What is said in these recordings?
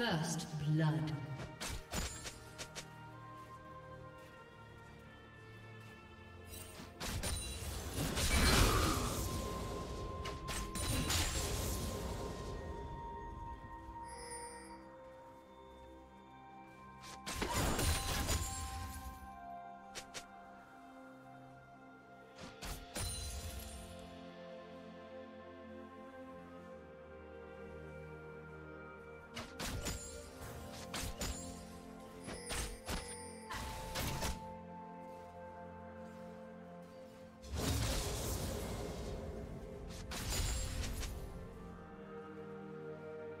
First blood.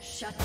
Shut down.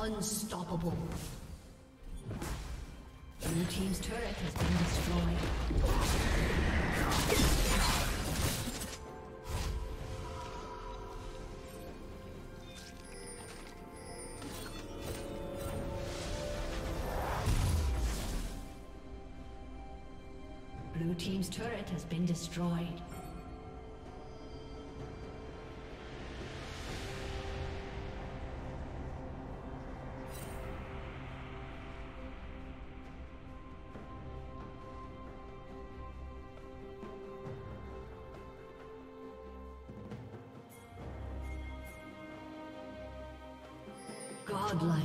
Unstoppable. Blue team's turret has been destroyed. Blue team's turret has been destroyed. Godlike.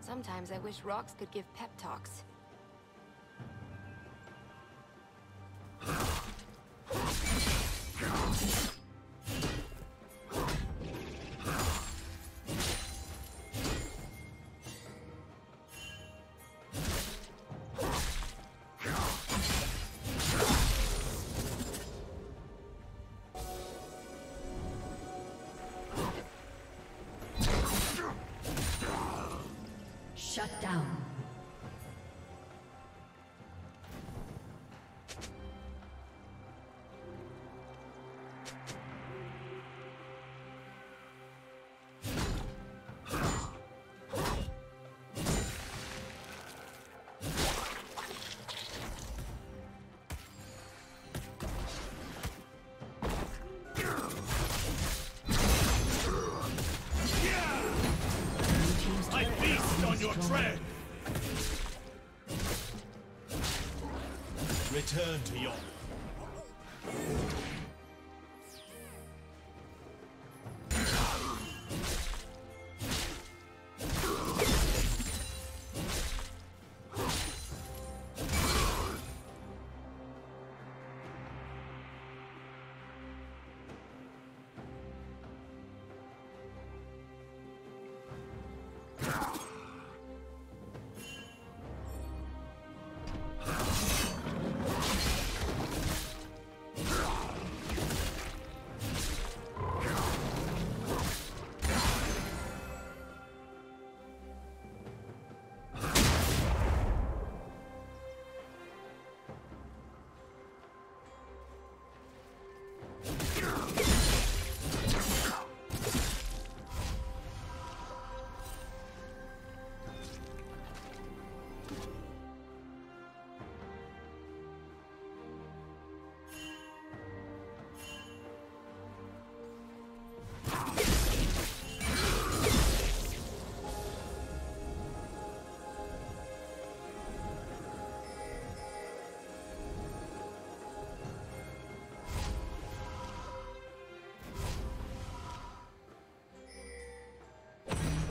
Sometimes I wish rocks could give pep talks. Shut down. Return to your...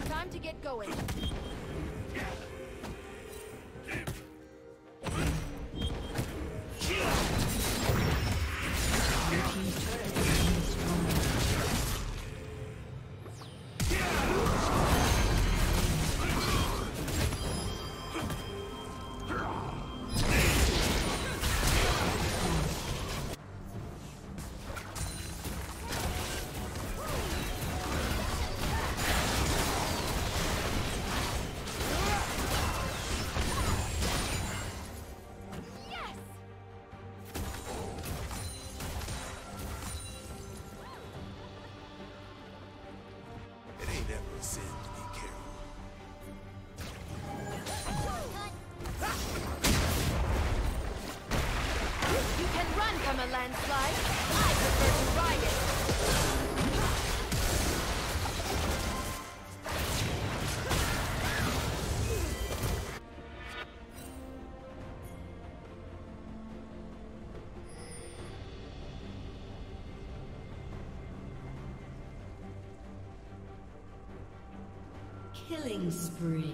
Time to get going. Killing spree.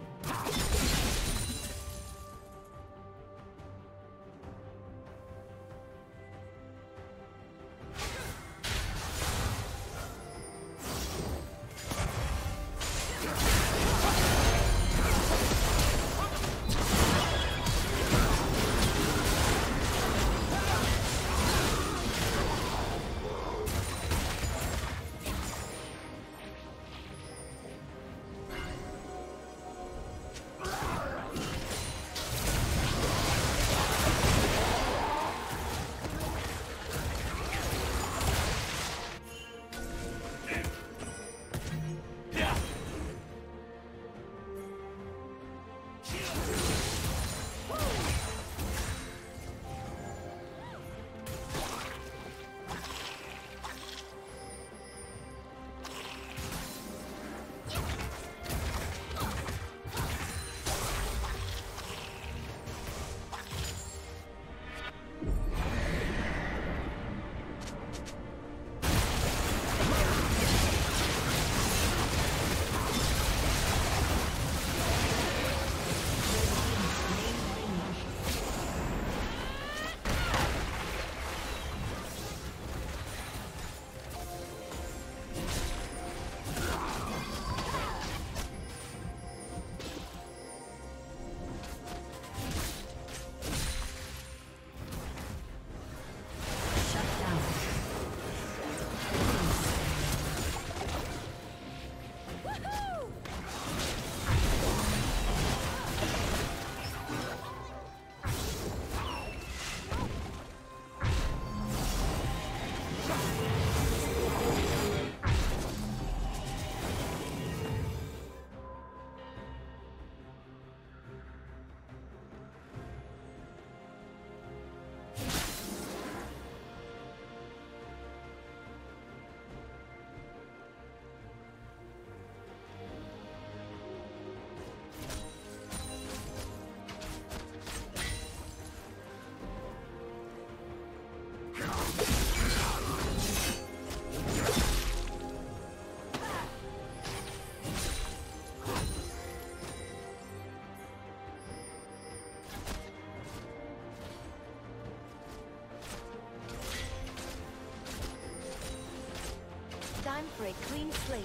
For a clean slate.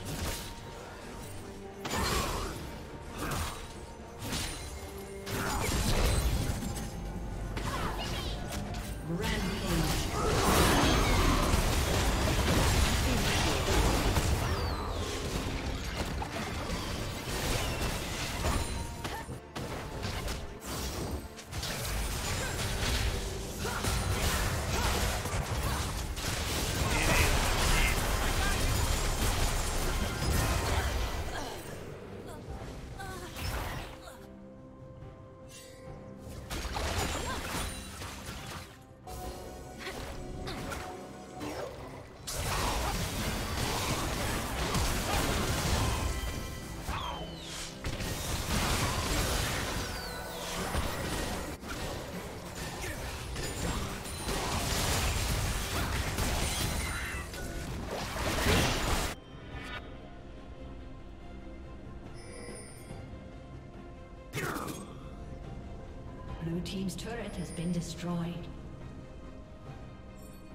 Blue team's turret has been destroyed.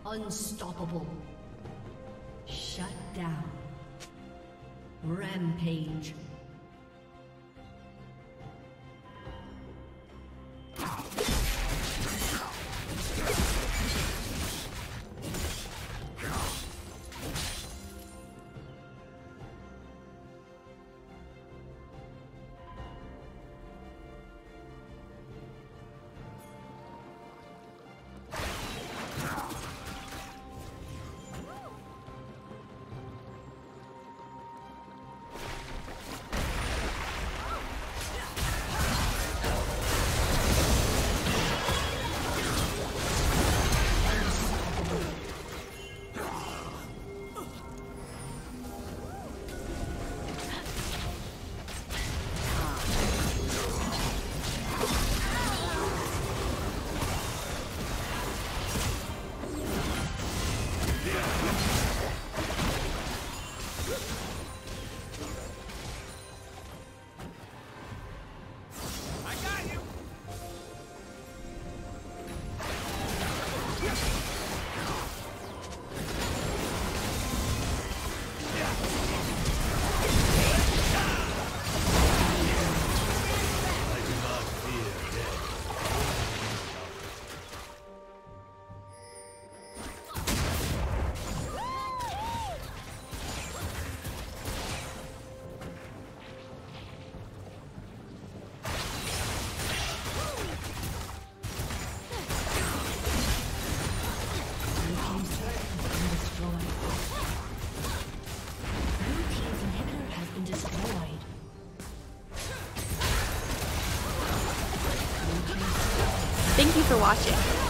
Unstoppable. Shut down. Rampage. watching.